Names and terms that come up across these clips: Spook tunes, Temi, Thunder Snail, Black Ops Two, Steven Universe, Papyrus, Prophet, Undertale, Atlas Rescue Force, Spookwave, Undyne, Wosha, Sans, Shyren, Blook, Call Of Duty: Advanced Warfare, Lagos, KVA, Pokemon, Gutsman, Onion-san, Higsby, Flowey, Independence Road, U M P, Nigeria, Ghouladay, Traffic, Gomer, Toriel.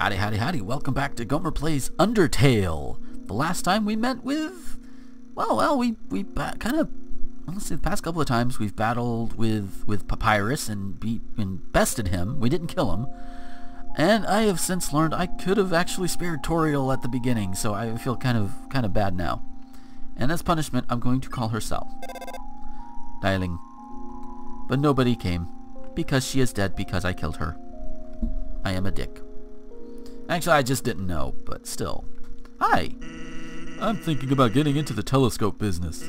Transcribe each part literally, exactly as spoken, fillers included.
Howdy, howdy, howdy. Welcome back to Gomer Plays Undertale. The last time we met with... Well, well, we, we kind of... Honestly, the past couple of times we've battled with, with Papyrus and beat and bested him. We didn't kill him. And I have since learned I could have actually spared Toriel at the beginning, so I feel kind of kind of bad now. And as punishment, I'm going to call her Sal. Dialing. But nobody came. Because she is dead because I killed her. I am a dick. Actually, I just didn't know, but still. Hi! I'm thinking about getting into the telescope business.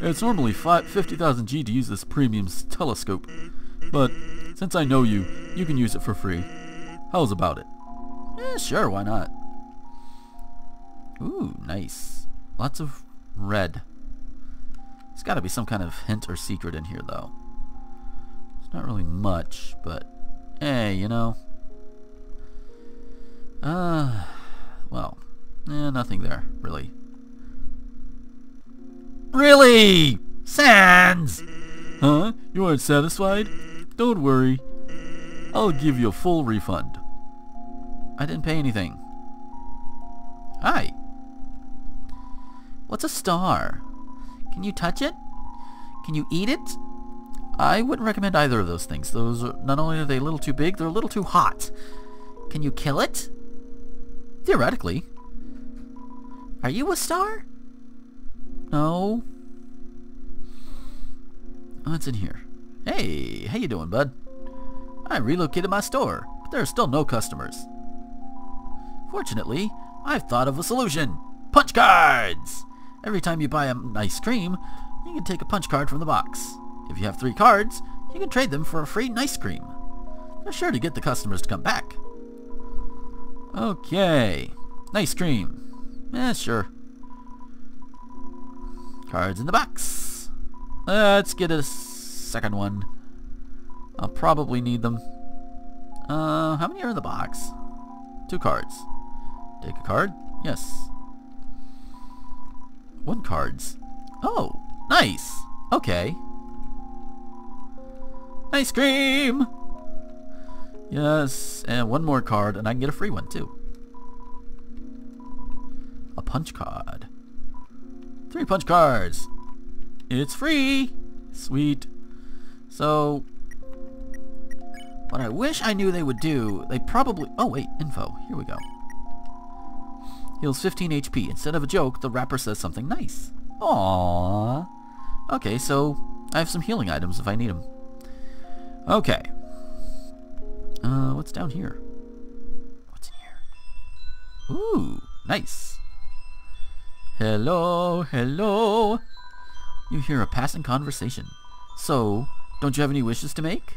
It's normally fifty thousand G to use this premium telescope, but since I know you, you can use it for free. How's about it? Eh, sure, why not? Ooh, nice. Lots of red. There's gotta be some kind of hint or secret in here, though. It's not really much, but hey, you know. Uh, well, eh, nothing there, really. Really? Sans! Huh? You aren't satisfied? Don't worry. I'll give you a full refund. I didn't pay anything. Hi. What's a star? Can you touch it? Can you eat it? I wouldn't recommend either of those things. Those are, not only are they a little too big, they're a little too hot. Can you kill it? Theoretically. Are you a star? No. What's in here? Hey, how you doing, bud? I relocated my store, but there are still no customers. Fortunately, I've thought of a solution. Punch cards! Every time you buy an ice cream, you can take a punch card from the box. If you have three cards, you can trade them for a free ice cream. They're sure to get the customers to come back. Okay. Ice cream. Eh, sure. Cards in the box. Let's get a second one. I'll probably need them. Uh, how many are in the box? Two cards. Take a card? Yes. One cards. Oh, nice. Okay. Ice cream! Yes, and one more card, and I can get a free one, too. A punch card. Three punch cards. It's free. Sweet. So, what I wish I knew they would do, they probably... Oh, wait, info. Here we go. Heals fifteen H P. Instead of a joke, the rapper says something nice. Aww. Okay, so I have some healing items if I need them. Okay. Uh, what's down here? What's in here? Ooh, nice. Hello, hello. You hear a passing conversation. So, don't you have any wishes to make?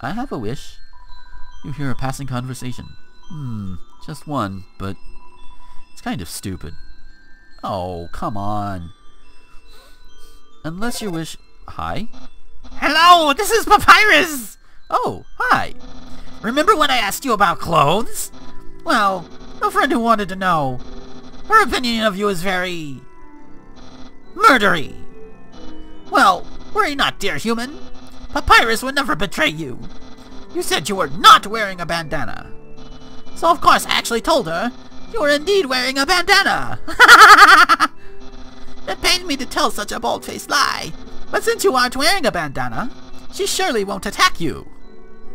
I have a wish. You hear a passing conversation. Hmm, just one, but it's kind of stupid. Oh, come on. Unless your wish... Hi? Hello, this is Papyrus! Oh, hi. Remember when I asked you about clothes? Well, a friend who wanted to know. Her opinion of you is very... murdery. Well, worry not, dear human. Papyrus would never betray you. You said you were not wearing a bandana. So of course I actually told her you were indeed wearing a bandana. It pains me to tell such a bold-faced lie. But since you aren't wearing a bandana, she surely won't attack you.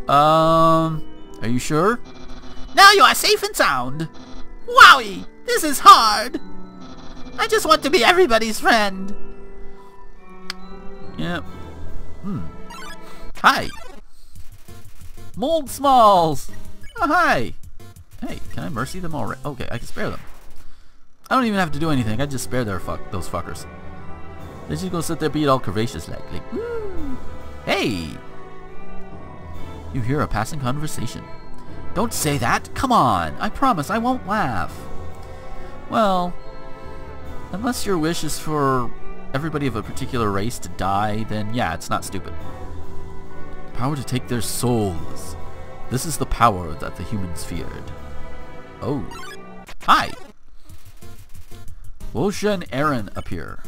Um, are you sure? Now you are safe and sound. Wowie! This is hard! I just want to be everybody's friend! Yep. Hmm. Hi! Mold Smalls! Oh, hi! Hey, can I mercy them already? Okay, I can spare them. I don't even have to do anything, I just spare their fuck those fuckers. They just go sit there being all curvaceous like, like, woo! Hey! You hear a passing conversation. Don't say that! Come on! I promise I won't laugh! Well, unless your wish is for everybody of a particular race to die, then yeah, it's not stupid. Power to take their souls. This is the power that the humans feared. Oh. Hi! Wosha and Aaron appear.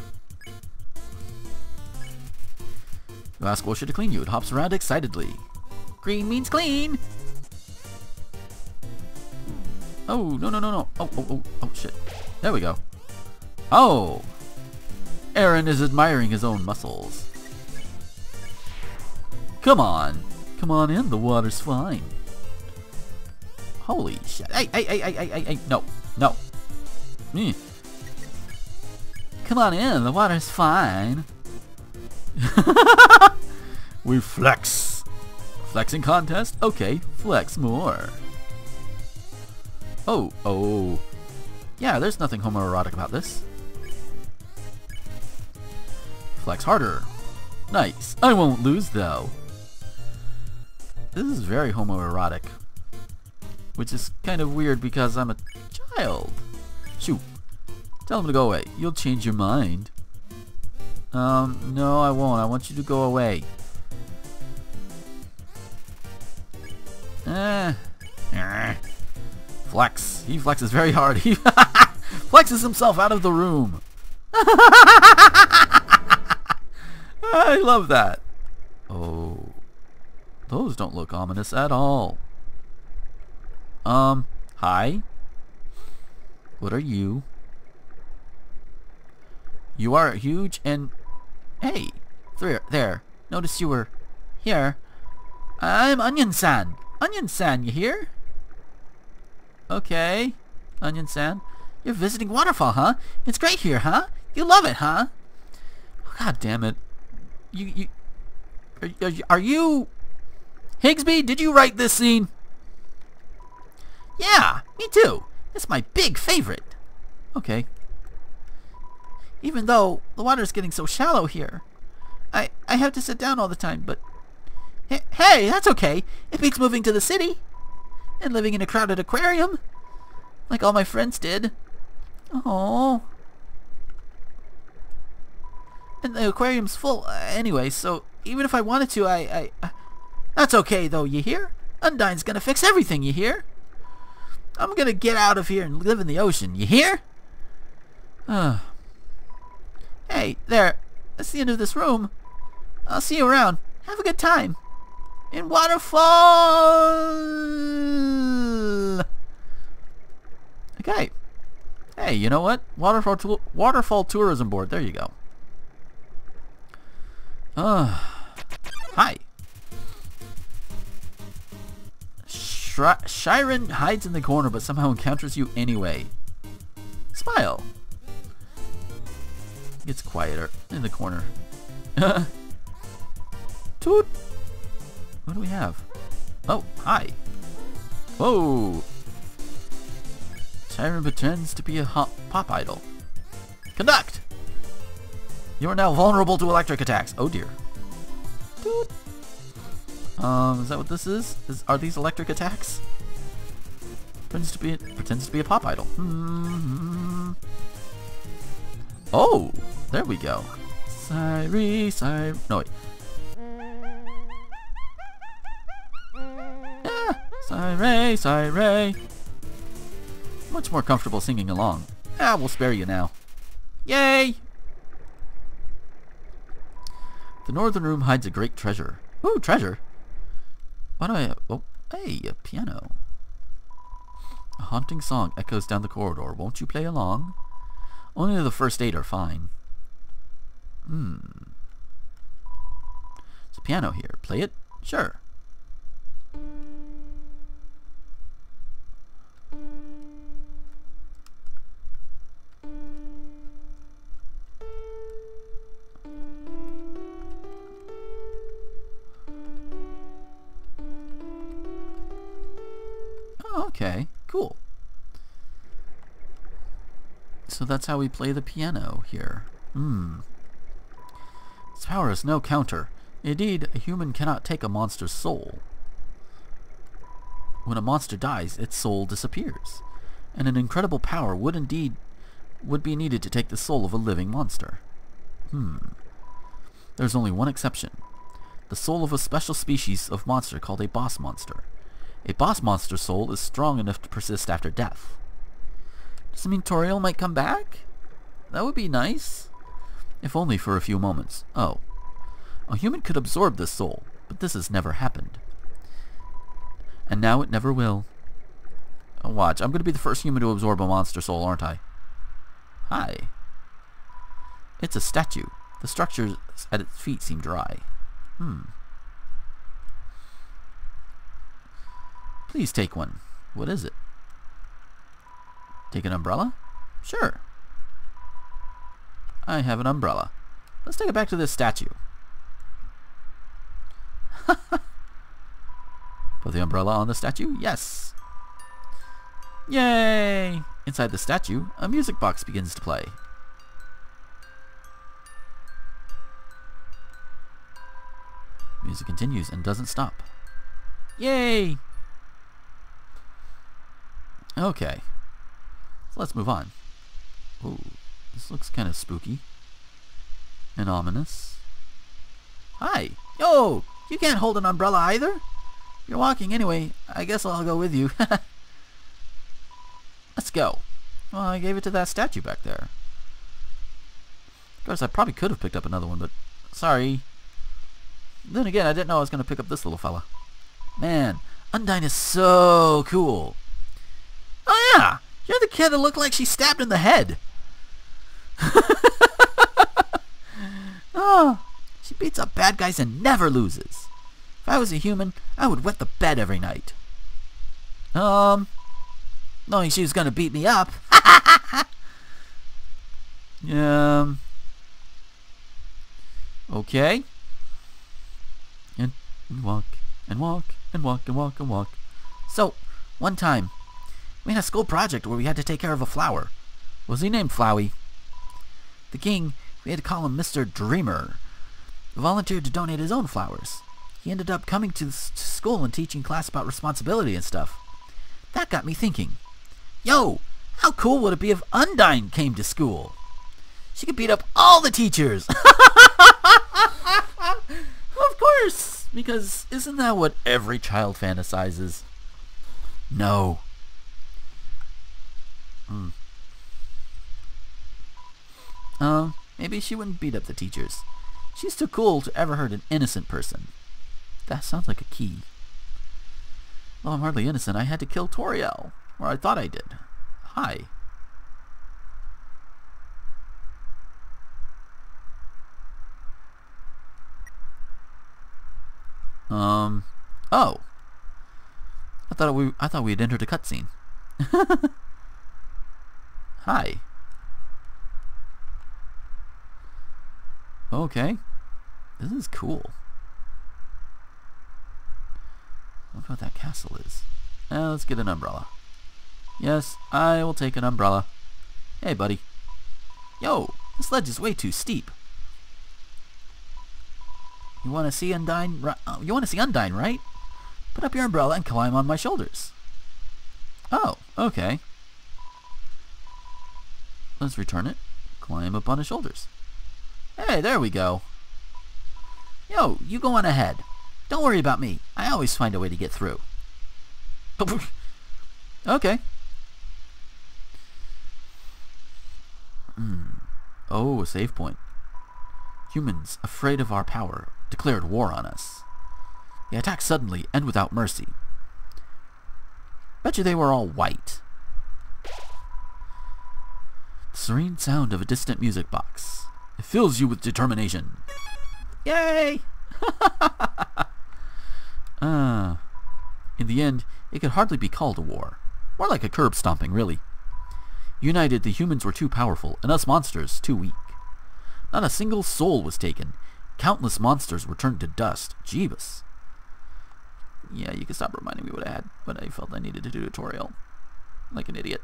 You ask Wosha to clean you. It hops around excitedly. Green means clean! Oh, no, no, no, no. Oh, oh, oh, oh, shit. There we go. Oh! Aaron is admiring his own muscles. Come on. Come on in. The water's fine. Holy shit. Hey, hey, hey, hey, hey, hey. No. No. Mm. Come on in. The water's fine. We flex. Flexing contest? Okay. Flex more. Oh, oh. Yeah, there's nothing homoerotic about this. Flex harder. Nice. I won't lose, though. This is very homoerotic. Which is kind of weird because I'm a child. Shoo. Tell him to go away. You'll change your mind. Um, no, I won't. I want you to go away. Eh. Eh. Flex. He flexes very hard. He flexes himself out of the room. I love that. Oh. Those don't look ominous at all. Um, hi? What are you? You are huge and... Hey! There, there. Notice you were here. I'm Onion-san. Onion-san, you here? Okay. Onion-san. You're visiting Waterfall, huh? It's great here, huh? You love it, huh? Oh, God damn it. You... you are, are, are you... Higsby, did you write this scene? Yeah, me too. It's my big favorite. Okay. Even though the water's getting so shallow here. I, I have to sit down all the time, but... Hey, hey, that's okay. It beats moving to the city. And living in a crowded aquarium. Like all my friends did. Oh. And the aquarium's full uh, anyway, so even if I wanted to, I... I uh, that's okay, though, you hear? Undyne's gonna fix everything, you hear? I'm gonna get out of here and live in the ocean, you hear? Uh. Hey, there. That's the end of this room. I'll see you around. Have a good time. In Waterfall! Okay. Hey, you know what? Waterfall tu- Waterfall Tourism Board. There you go. Uh. Hi. Shyren hides in the corner but somehow encounters you anyway. Smile. Gets quieter in the corner. Toot. What do we have? Oh, hi. Whoa. Shyren pretends to be a hop pop idol. Conduct. You are now vulnerable to electric attacks. Oh dear. Toot. Um, is that what this is? is? Are these electric attacks? Pretends to be a, pretends to be a pop idol. Mm-hmm. Oh, there we go. Sorry, sorry. No wait. Yeah, sorry, sorry. Much more comfortable singing along. Ah, we'll spare you now. Yay! The northern room hides a great treasure. Ooh, treasure. Why do I have, oh, hey, a piano. A haunting song echoes down the corridor. Won't you play along? Only the first eight are fine. Hmm. There's a piano here. Play it? Sure. Okay, cool. So that's how we play the piano here. Hmm. Its power is no counter. Indeed, a human cannot take a monster's soul. When a monster dies, its soul disappears. And an incredible power would indeed would be needed to take the soul of a living monster. Hmm. There's only one exception. The soul of a special species of monster called a boss monster. A boss monster soul is strong enough to persist after death. Does it mean Toriel might come back? That would be nice. If only for a few moments. Oh. A human could absorb this soul, but this has never happened. And now it never will. And watch, I'm going to be the first human to absorb a monster soul, aren't I? Hi. It's a statue. The structures at its feet seem dry. Hmm. Please take one. What is it? Take an umbrella? Sure. I have an umbrella. Let's take it back to this statue. Put the umbrella on the statue? Yes. Yay! Inside the statue, a music box begins to play. Music continues and doesn't stop. Yay! Okay. So let's move on. Ooh, this looks kind of spooky. And ominous. Hi! Yo! You can't hold an umbrella either? You're walking anyway. I guess I'll go with you. Let's go. Well, I gave it to that statue back there. Of course, I probably could have picked up another one, but sorry. Then again, I didn't know I was going to pick up this little fella. Man, Undyne is so cool. Oh yeah, you're the kid that looked like she stabbed in the head. Oh, she beats up bad guys and never loses. If I was a human, I would wet the bed every night. Um, knowing she was going to beat me up. um, okay. And walk, and walk, and walk, and walk, and walk. So, one time, we had a school project where we had to take care of a flower. Was he named Flowey? The king, we had to call him Mister Dreamer, volunteered to donate his own flowers. He ended up coming to school and teaching class about responsibility and stuff. That got me thinking. Yo, how cool would it be if Undyne came to school? She could beat up all the teachers! Of course, because isn't that what every child fantasizes? No. Hmm. Uh, maybe she wouldn't beat up the teachers. She's too cool to ever hurt an innocent person. That sounds like a key. Well, I'm hardly innocent. I had to kill Toriel, or I thought I did. Hi. Um, oh. I thought we I thought we had entered a cutscene. Hi. Okay. This is cool. Look what that castle is. Now let's get an umbrella. Yes, I will take an umbrella. Hey, buddy. Yo, this ledge is way too steep. You want to see Undyne? You want to see Undyne, right? Put up your umbrella and climb on my shoulders. Oh, okay. Let's return it. Climb up on his shoulders. Hey, there we go. Yo, you go on ahead. Don't worry about me. I always find a way to get through. Okay. Hmm. Oh, a save point. Humans, afraid of our power, declared war on us. They attacked suddenly and without mercy. Bet you they were all white. The serene sound of a distant music box. It fills you with determination. Yay! uh, in the end, it could hardly be called a war. More like a curb stomping, really. United, the humans were too powerful, and us monsters too weak. Not a single soul was taken. Countless monsters were turned to dust. Jeebus. Yeah, you can stop reminding me what I had, what I felt I needed to do tutorial. Like an idiot.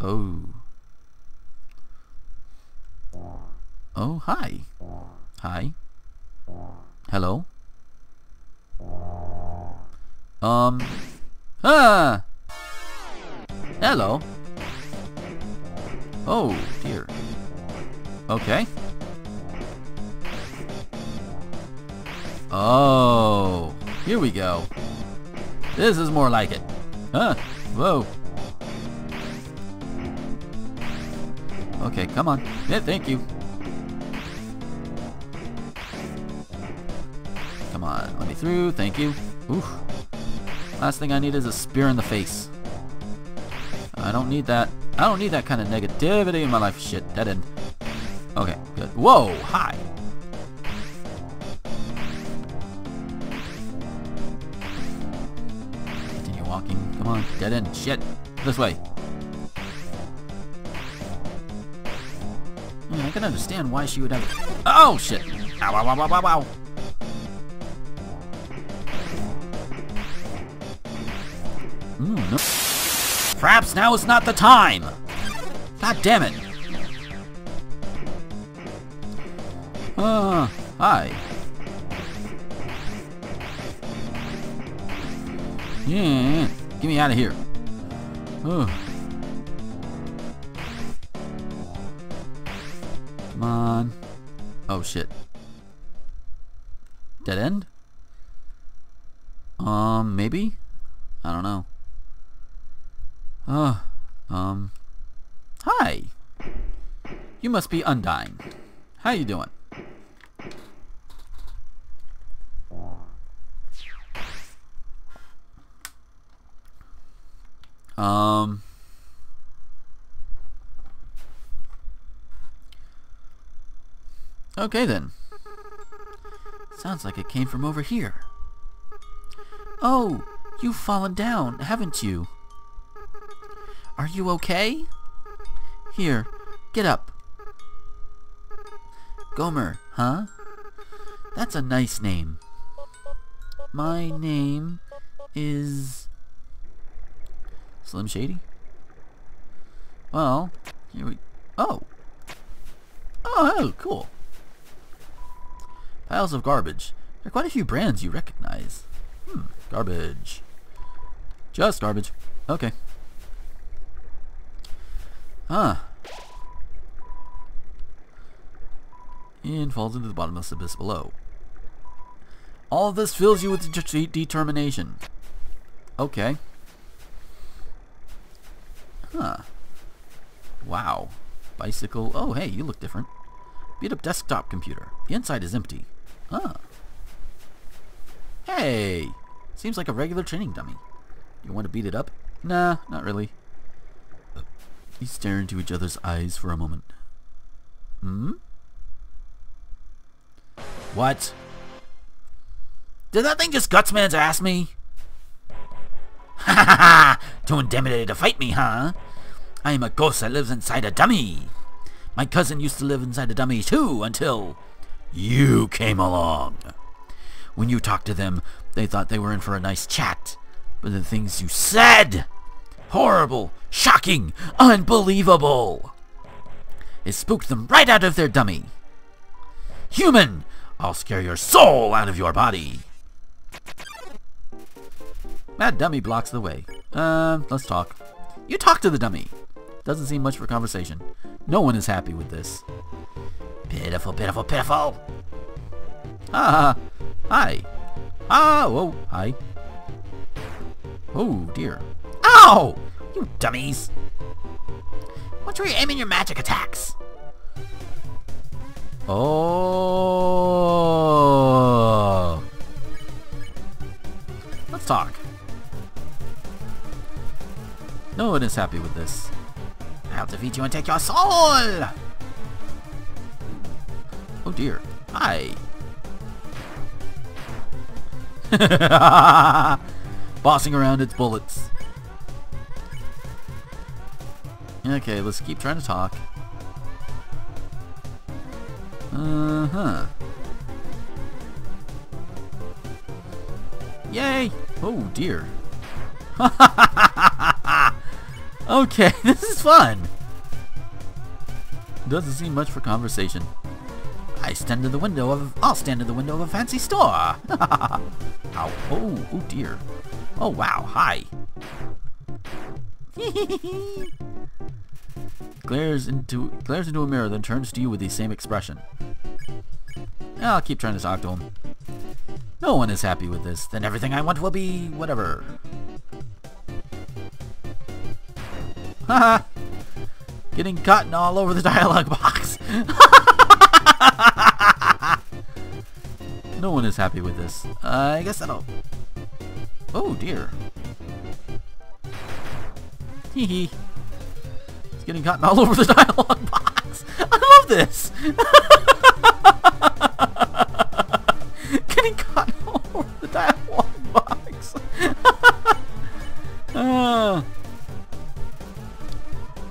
Oh. Oh, hi. Hi. Hello. Um. Ah! Hello. Oh, dear. Okay. Oh, here we go. This is more like it. Huh? Whoa. Okay, come on. Yeah, thank you. Come on, let me through. Thank you. Oof. Last thing I need is a spear in the face. I don't need that. I don't need that kind of negativity in my life. Shit, dead end. Okay, good. Whoa, hi. Continue walking. Come on, dead end. Shit, this way. Yeah, I can understand why she would have. Oh shit! Ow! Ow! Ow! Ow! Ow! Mm, no. Perhaps now is not the time. God damn it! Uh, hi. Yeah, get me out of here. Ugh. Come on. Oh shit. Dead end? Um, maybe? I don't know. Uh, um. Hi. You must be Undyne. How you doing? Um. Okay then. Sounds like it came from over here. Oh, you've fallen down, haven't you? Are you okay? Here, get up. Gomer, huh? That's a nice name. My name is... Slim Shady? Well, here we... Oh! Oh, oh, cool. Piles of garbage. There are quite a few brands you recognize. Hmm, garbage. Just garbage. Okay. Huh. And falls into the bottomless abyss below. All this fills you with de- determination. Okay. Huh. Wow. Bicycle. Oh, hey, you look different. Beat up desktop computer. The inside is empty. Huh. Hey! Seems like a regular training dummy. You want to beat it up? Nah, not really. You stare into each other's eyes for a moment. Hmm? What? Did that thing just Gutsman's ass me? Ha ha ha! Too intimidated to fight me, huh? I am a ghost that lives inside a dummy. My cousin used to live inside a dummy too, until you came along. When you talked to them, they thought they were in for a nice chat. But the things you said! Horrible, shocking, unbelievable! It spooked them right out of their dummy. Human! I'll scare your soul out of your body. That dummy blocks the way. Uh, let's talk. You talk to the dummy. Doesn't seem much for conversation. No one is happy with this. Pitiful, pitiful, pitiful. Ah, hi. Ah, oh, hi. Oh, dear. Ow! You dummies. Watch where you aim in your magic attacks. Oh. Let's talk. No one is happy with this. I'll defeat you and take your soul! Oh dear. Hi. Bossing around its bullets. Okay, let's keep trying to talk. Uh-huh. Yay! Oh dear. Ha ha ha ha! Okay, this is fun. Doesn't seem much for conversation. I stand in the window of. I'll stand in the window of a fancy store. Ow! Oh, oh dear. Oh wow! Hi. glares into glares into a mirror, then turns to you with the same expression. I'll keep trying to talk to him. No one is happy with this. Then everything I want will be whatever. Haha! Getting cotton all over the dialogue box! No one is happy with this. Uh, I guess that'll... Oh dear. Hee hee. It's getting gotten all over the dialogue box. I love this. Getting gotten all over the dialogue box. uh,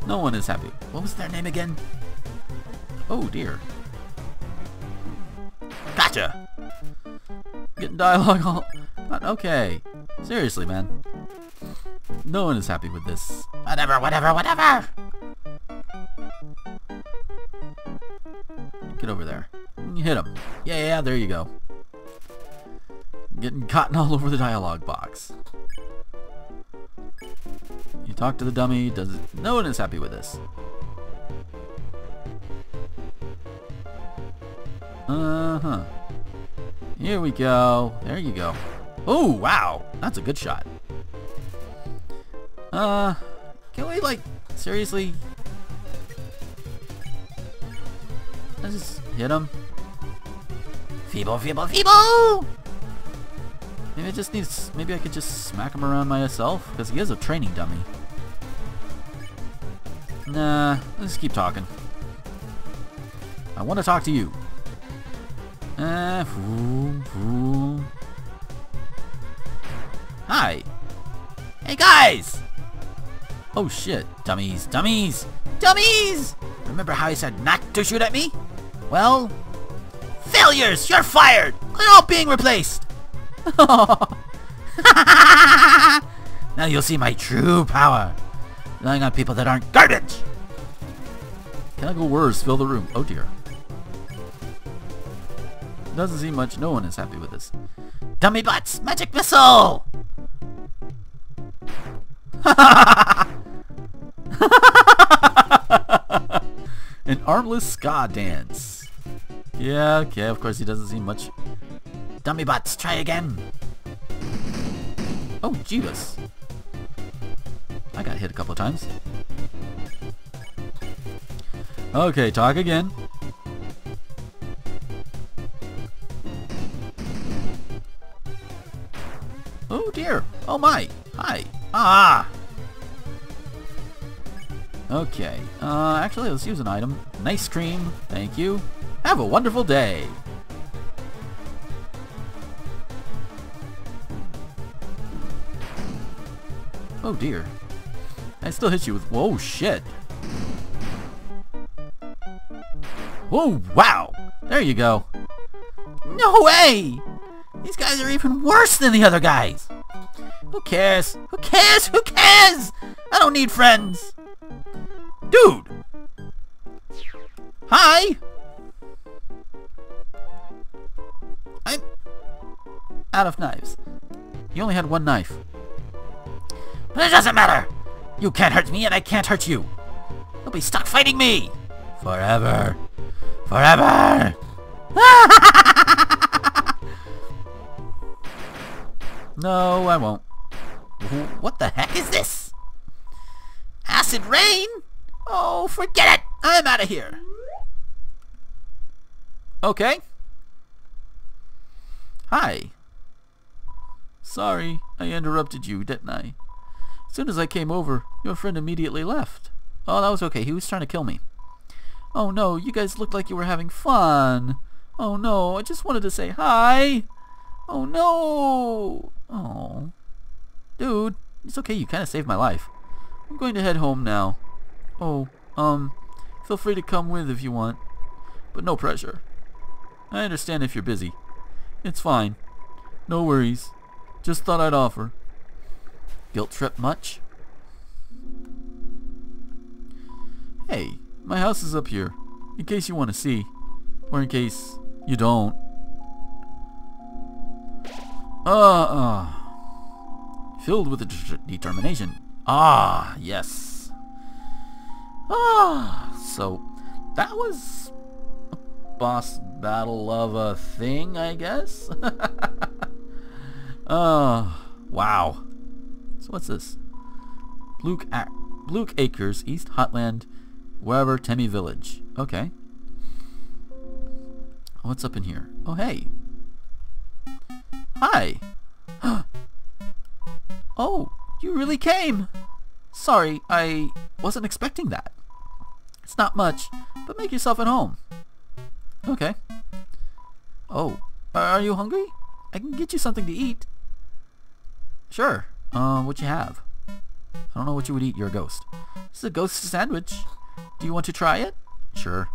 no one is happy. What was their name again? Oh dear. Gotcha. Getting dialogue all. Not okay. Seriously, man. No one is happy with this. Whatever, whatever, whatever! Get over there. Hit him. Yeah, yeah, there you go. Getting gotten all over the dialogue box. You talk to the dummy, does it... No one is happy with this. Uh-huh. Here we go. There you go. Oh, wow! That's a good shot. Uh, can we, like, seriously? Let's just hit him. Feeble, feeble, feeble! Maybe I just need to, maybe I could just smack him around myself, because he is a training dummy. Nah, let's keep talking. I want to talk to you. Uh, fool, fool. Hi. Hey guys! Oh shit, dummies, dummies, dummies! Remember how he said not to shoot at me? Well, failures, you're fired! They're all being replaced! Now you'll see my true power, relying on people that aren't garbage! Cackle words fill the room, oh dear. Doesn't seem much, no one is happy with this. Dummy butts, magic missile! An armless ska dance. Yeah, okay, of course he doesn't seem much. Dummy butts, try again. Oh, Jesus. I got hit a couple of times. Okay, talk again. Oh dear, oh my, hi. Ah! Okay, uh, actually let's use an item. Nice cream, thank you. Have a wonderful day! Oh dear. I still hit you with- whoa, shit! Whoa, wow! There you go! No way! These guys are even worse than the other guys! Who cares? Who cares? Who cares? I don't need friends! Dude! Hi! I'm... out of knives. You only had one knife. But it doesn't matter! You can't hurt me and I can't hurt you! You'll be stuck fighting me! Forever! Forever! No, I won't. What the heck is this? Acid rain? Oh, forget it! I'm out of here. Okay. Hi. Sorry, I interrupted you, didn't I? As soon as I came over, your friend immediately left. Oh, that was okay. He was trying to kill me. Oh no, you guys looked like you were having fun. Oh no, I just wanted to say hi. Oh no! Oh, dude, it's okay. You kind of saved my life. I'm going to head home now. Oh, um, feel free to come with if you want, but no pressure. I understand if you're busy. It's fine. No worries. Just thought I'd offer. Guilt trip much? Hey, my house is up here, in case you want to see, or in case you don't. Uh, uh, filled with de determination. Ah, yes. Ah, so that was a boss battle of a thing, I guess. uh, wow. So what's this? Blook, Ac Blook Acres, East Hotland, wherever Temi Village. Okay. What's up in here? Oh, hey. Hi. Oh, you really came. Sorry, I wasn't expecting that. It's not much, but make yourself at home. Okay. Oh, are you hungry? I can get you something to eat. Sure. Um, what you have? I don't know what you would eat. You're a ghost. This is a ghost sandwich. Do you want to try it? Sure.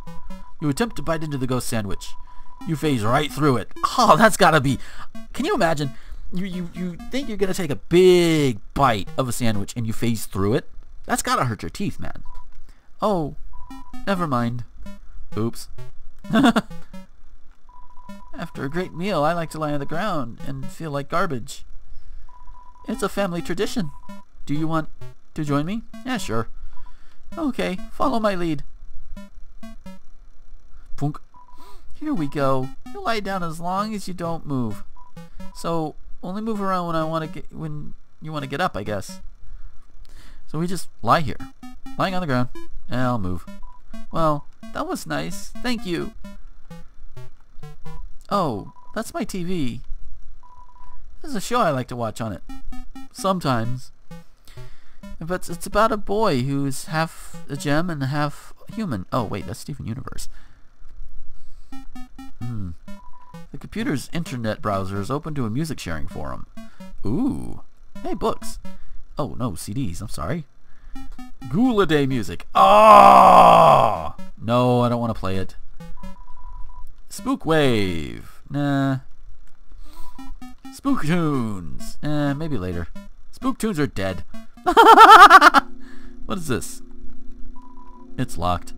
You attempt to bite into the ghost sandwich. You phase right through it. Oh, that's gotta be... Can you imagine? You, you, you think you're gonna take a big bite of a sandwich and you phase through it? That's gotta hurt your teeth, man. Oh, never mind. Oops. After a great meal, I like to lie on the ground and feel like garbage. It's a family tradition. Do you want to join me? Yeah, sure. Okay, follow my lead. Punk. Here we go. You lie down as long as you don't move. So only move around when I want to get when you want to get up, I guess. So we just lie here, lying on the ground, and I'll move. Well, that was nice. Thank you. Oh, that's my T V. This is a show I like to watch on it. Sometimes. But it's about a boy who's half a gem and half human. Oh, wait, that's Steven Universe. Hmm. The computer's internet browser is open to a music sharing forum. Ooh. Hey, books. Oh, no, C Ds. I'm sorry. Ghouladay music. Oh! No, I don't want to play it. Spookwave. Nah. Spook tunes. Eh, maybe later. Spook tunes are dead. What is this? It's locked.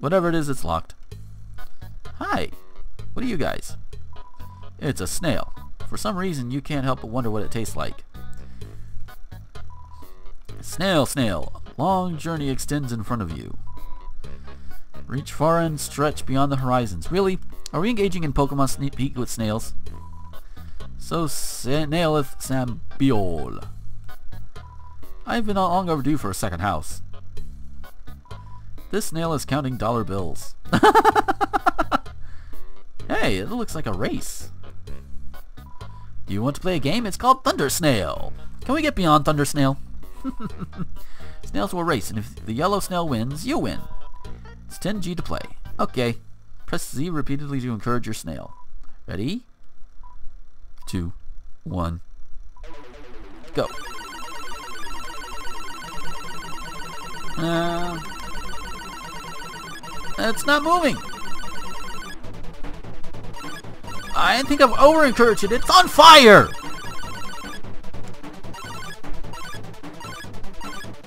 Whatever it is, it's locked. Hi. What are you guys? It's a snail. For some reason, you can't help but wonder what it tastes like. Snail, snail. Long journey extends in front of you. Reach far and stretch beyond the horizons. Really? Are we engaging in Pokemon sneak peek with snails? So snaileth Sambiol. I've been long overdue for a second house. This snail is counting dollar bills. Hey, it looks like a race. Do you want to play a game? It's called Thunder Snail. Can we get beyond Thunder Snail? Snails will race, and if the yellow snail wins, you win. It's ten G to play. Okay. Press Z repeatedly to encourage your snail. Ready? Two, one, go. Uh, it's not moving. I think I've over-encouraged it. It's on fire.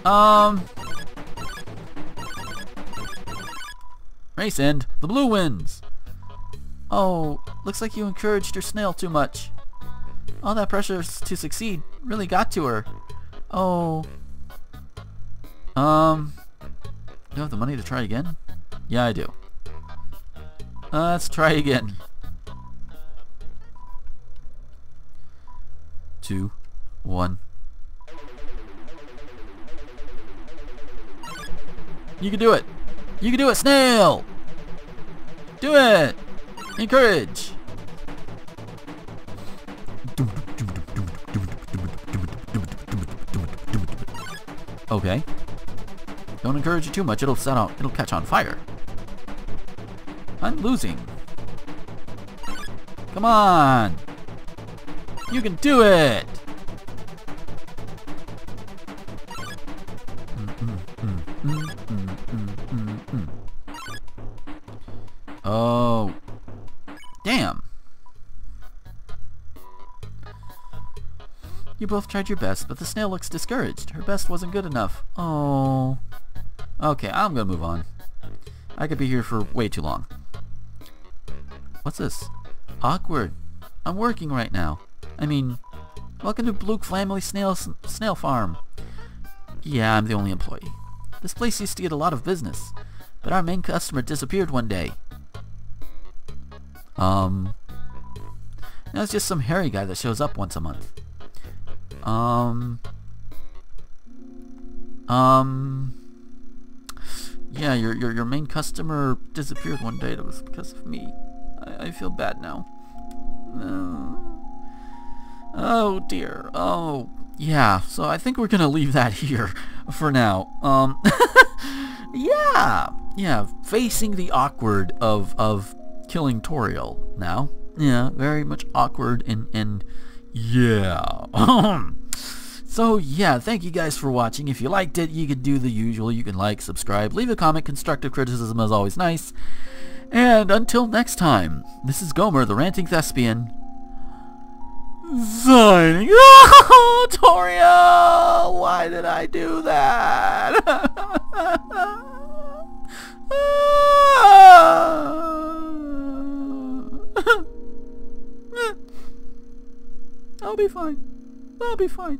Um. Race end. The blue wins. Oh, looks like you encouraged your snail too much. All that pressure to succeed really got to her. Oh. Um, do I have the money to try again? Yeah, I do. Uh, let's try again. Two, one. You can do it. You can do it, snail. Do it. Encourage. Okay. Don't encourage it too much, it'll set out, it'll catch on fire. I'm losing. Come on! You can do it! Oh. Damn. You both tried your best, but the snail looks discouraged. Her best wasn't good enough. Oh. Okay, I'm gonna move on. I could be here for way too long. What's this? Awkward. I'm working right now. I mean, welcome to Blook's Family Snail Snail Farm. Yeah, I'm the only employee. This place used to get a lot of business, but our main customer disappeared one day. Um. Now it's just some hairy guy that shows up once a month. Um. Um. Yeah, your, your your main customer disappeared one day. That was because of me. I, I feel bad now. Uh, oh dear. Oh, yeah, so I think we're gonna leave that here for now. Um, yeah, yeah, facing the awkward of of killing Toriel now. Yeah, very much awkward and and yeah. So yeah, thank you guys for watching. If you liked it, you could do the usual. You can like, subscribe, leave a comment. Constructive criticism is always nice. And until next time, this is Gomer, the Ranting Thespian, signing. Oh, Toriel! Why did I do that? I'll be fine. I'll be fine.